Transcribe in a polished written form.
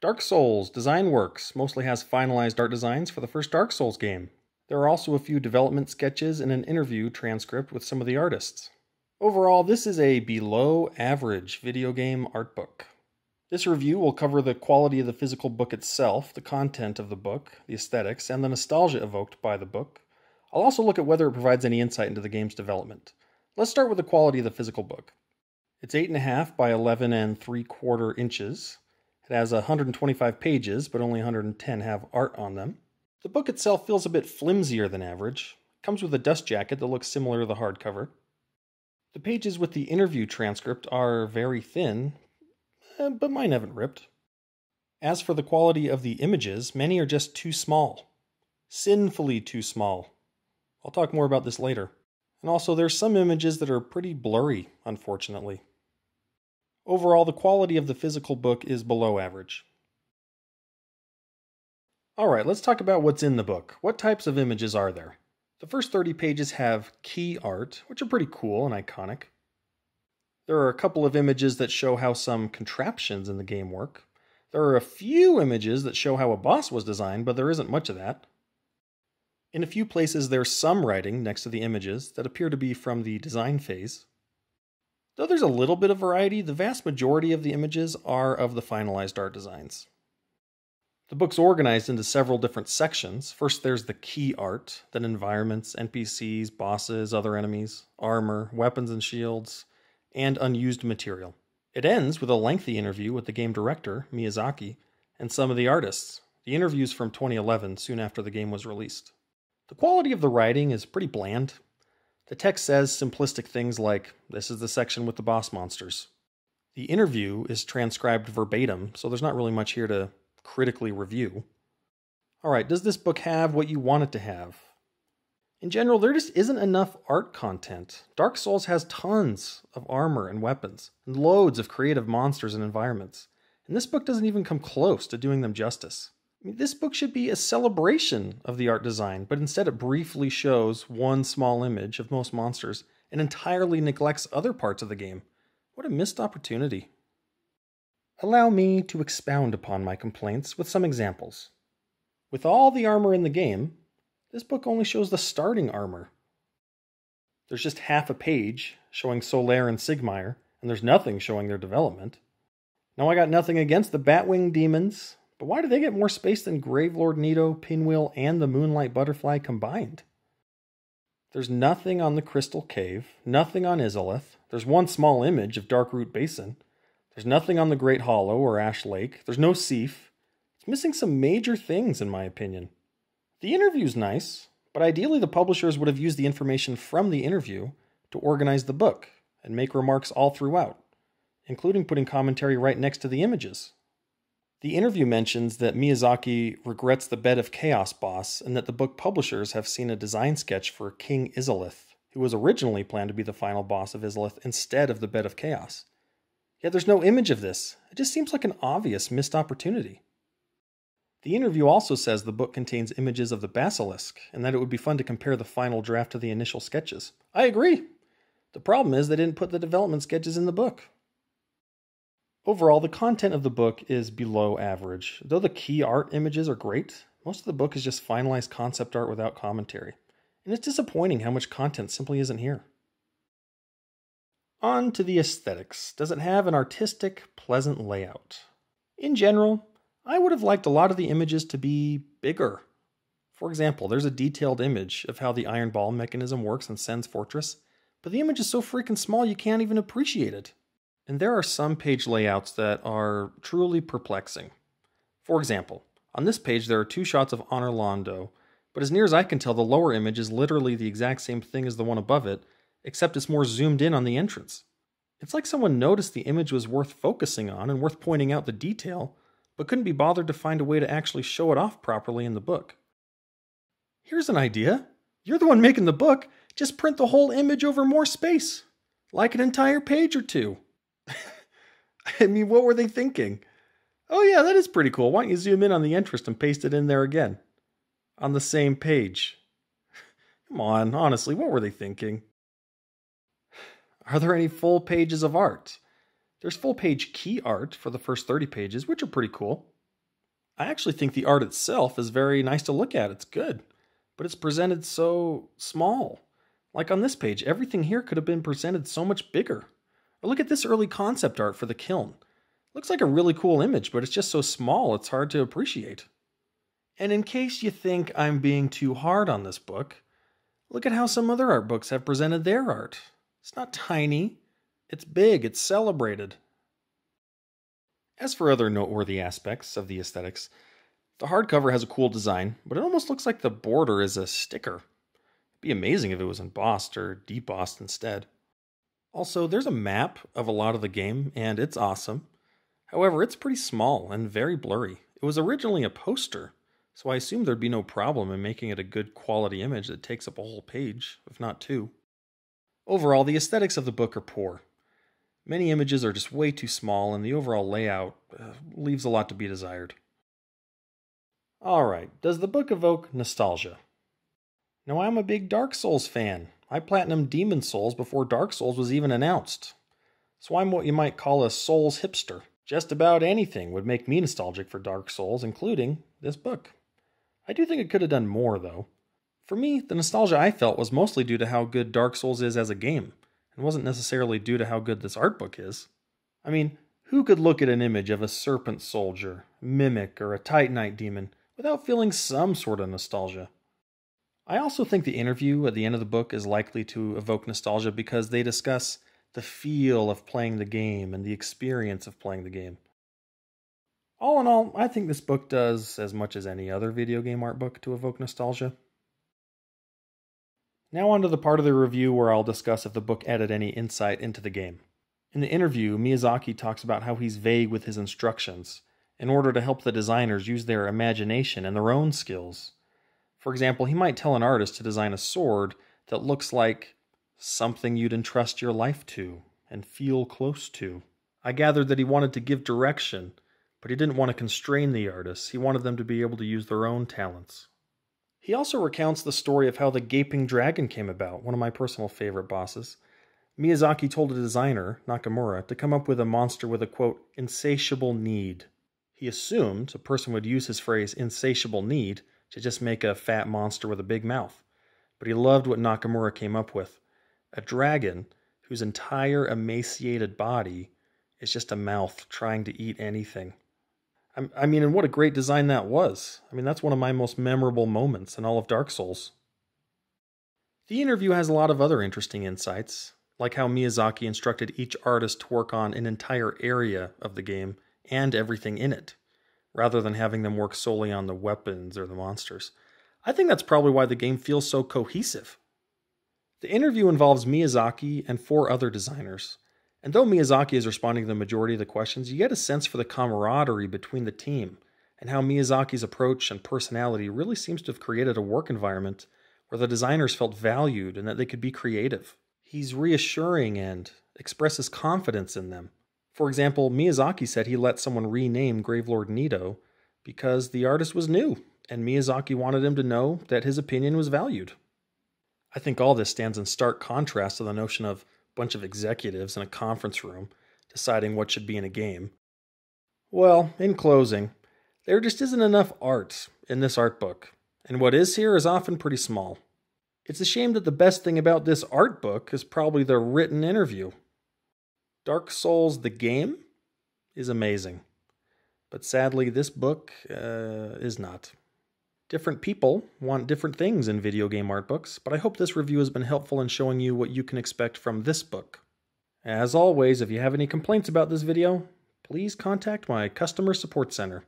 Dark Souls: Design Works mostly has finalized art designs for the first Dark Souls game. There are also a few development sketches and an interview transcript with some of the artists. Overall, this is a below-average video game art book. This review will cover the quality of the physical book itself, the content of the book, the aesthetics, and the nostalgia evoked by the book. I'll also look at whether it provides any insight into the game's development. Let's start with the quality of the physical book. It's 8.5 by 11 3/4 inches. It has 125 pages, but only 110 have art on them. The book itself feels a bit flimsier than average. It comes with a dust jacket that looks similar to the hardcover. The pages with the interview transcript are very thin, but mine haven't ripped. As for the quality of the images, many are just too small. Sinfully too small. I'll talk more about this later. And also, there's some images that are pretty blurry, unfortunately. Overall, the quality of the physical book is below average. Alright, let's talk about what's in the book. What types of images are there? The first 30 pages have key art, which are pretty cool and iconic. There are a couple of images that show how some contraptions in the game work. There are a few images that show how a boss was designed, but there isn't much of that. In a few places, there's some writing next to the images that appear to be from the design phase. Though there's a little bit of variety, the vast majority of the images are of the finalized art designs. The book's organized into several different sections. First, there's the key art, then environments, NPCs, bosses, other enemies, armor, weapons and shields, and unused material. It ends with a lengthy interview with the game director, Miyazaki, and some of the artists. The interview's from 2011, soon after the game was released. The quality of the writing is pretty bland. The text says simplistic things like, "This is the section with the boss monsters." The interview is transcribed verbatim, so there's not really much here to critically review. Alright, does this book have what you want it to have? In general, there just isn't enough art content. Dark Souls has tons of armor and weapons, and loads of creative monsters and environments. And this book doesn't even come close to doing them justice. I mean, this book should be a celebration of the art design, but instead it briefly shows one small image of most monsters and entirely neglects other parts of the game. What a missed opportunity. Allow me to expound upon my complaints with some examples. With all the armor in the game, this book only shows the starting armor. There's just half a page showing Solaire and Sigmeyer, and there's nothing showing their development. Now, I got nothing against the Batwing Demons, but why do they get more space than Gravelord Nito, Pinwheel, and the Moonlight Butterfly combined? There's nothing on the Crystal Cave, nothing on Izalith. There's one small image of Darkroot Basin. There's nothing on the Great Hollow or Ash Lake. There's no Seif. It's missing some major things, in my opinion. The interview's nice, but ideally the publishers would have used the information from the interview to organize the book and make remarks all throughout, including putting commentary right next to the images. The interview mentions that Miyazaki regrets the Bed of Chaos boss and that the book publishers have seen a design sketch for King Izalith, who was originally planned to be the final boss of Izalith instead of the Bed of Chaos. Yet there's no image of this. It just seems like an obvious missed opportunity. The interview also says the book contains images of the basilisk and that it would be fun to compare the final draft to the initial sketches. I agree! The problem is they didn't put the development sketches in the book. Overall, the content of the book is below average. Though the key art images are great, most of the book is just finalized concept art without commentary. And it's disappointing how much content simply isn't here. On to the aesthetics. Does it have an artistic, pleasant layout? In general, I would have liked a lot of the images to be bigger. For example, there's a detailed image of how the iron ball mechanism works in Sen's Fortress, but the image is so freaking small you can't even appreciate it. And there are some page layouts that are truly perplexing. For example, on this page there are two shots of Anor Londo, but as near as I can tell, the lower image is literally the exact same thing as the one above it, except it's more zoomed in on the entrance. It's like someone noticed the image was worth focusing on and worth pointing out the detail, but couldn't be bothered to find a way to actually show it off properly in the book. Here's an idea. You're the one making the book. Just print the whole image over more space. Like an entire page or two. I mean, what were they thinking? Oh yeah, that is pretty cool. Why don't you zoom in on the entrance and paste it in there again? On the same page. Come on, honestly, what were they thinking? Are there any full pages of art? There's full page key art for the first 30 pages, which are pretty cool. I actually think the art itself is very nice to look at. It's good, but it's presented so small. Like on this page, everything here could have been presented so much bigger. Or look at this early concept art for the kiln. Looks like a really cool image, but it's just so small it's hard to appreciate. And in case you think I'm being too hard on this book, look at how some other art books have presented their art. It's not tiny, it's big, it's celebrated. As for other noteworthy aspects of the aesthetics, the hardcover has a cool design, but it almost looks like the border is a sticker. It'd be amazing if it was embossed or debossed instead. Also, there's a map of a lot of the game, and it's awesome. However, it's pretty small and very blurry. It was originally a poster, so I assumed there'd be no problem in making it a good quality image that takes up a whole page, if not two. Overall, the aesthetics of the book are poor. Many images are just way too small, and the overall layout leaves a lot to be desired. Alright, does the book evoke nostalgia? Now, I'm a big Dark Souls fan. I platinumed Demon Souls before Dark Souls was even announced. So I'm what you might call a Souls hipster. Just about anything would make me nostalgic for Dark Souls, including this book. I do think it could have done more, though. For me, the nostalgia I felt was mostly due to how good Dark Souls is as a game, and wasn't necessarily due to how good this art book is. I mean, who could look at an image of a serpent soldier, mimic, or a titanite demon without feeling some sort of nostalgia? I also think the interview at the end of the book is likely to evoke nostalgia because they discuss the feel of playing the game and the experience of playing the game. All in all, I think this book does as much as any other video game art book to evoke nostalgia. Now on to the part of the review where I'll discuss if the book added any insight into the game. In the interview, Miyazaki talks about how he's vague with his instructions in order to help the designers use their imagination and their own skills. For example, he might tell an artist to design a sword that looks like something you'd entrust your life to and feel close to. I gathered that he wanted to give direction, but he didn't want to constrain the artists. He wanted them to be able to use their own talents. He also recounts the story of how the Gaping Dragon came about, one of my personal favorite bosses. Miyazaki told a designer, Nakamura, to come up with a monster with a, quote, insatiable need. He assumed a person would use his phrase, insatiable need, to just make a fat monster with a big mouth. But he loved what Nakamura came up with, a dragon whose entire emaciated body is just a mouth trying to eat anything. I mean, and what a great design that was. I mean, that's one of my most memorable moments in all of Dark Souls. The interview has a lot of other interesting insights, like how Miyazaki instructed each artist to work on an entire area of the game and everything in it, rather than having them work solely on the weapons or the monsters. I think that's probably why the game feels so cohesive. The interview involves Miyazaki and 4 other designers. And though Miyazaki is responding to the majority of the questions, you get a sense for the camaraderie between the team and how Miyazaki's approach and personality really seems to have created a work environment where the designers felt valued and that they could be creative. He's reassuring and expresses confidence in them. For example, Miyazaki said he let someone rename Gravelord Nito because the artist was new and Miyazaki wanted him to know that his opinion was valued. I think all this stands in stark contrast to the notion of bunch of executives in a conference room deciding what should be in a game. Well, in closing, there just isn't enough art in this art book, and what is here is often pretty small. It's a shame that the best thing about this art book is probably the written interview. Dark Souls the game is amazing, but sadly this book is not. Different people want different things in video game art books, but I hope this review has been helpful in showing you what you can expect from this book. As always, if you have any complaints about this video, please contact my customer support center.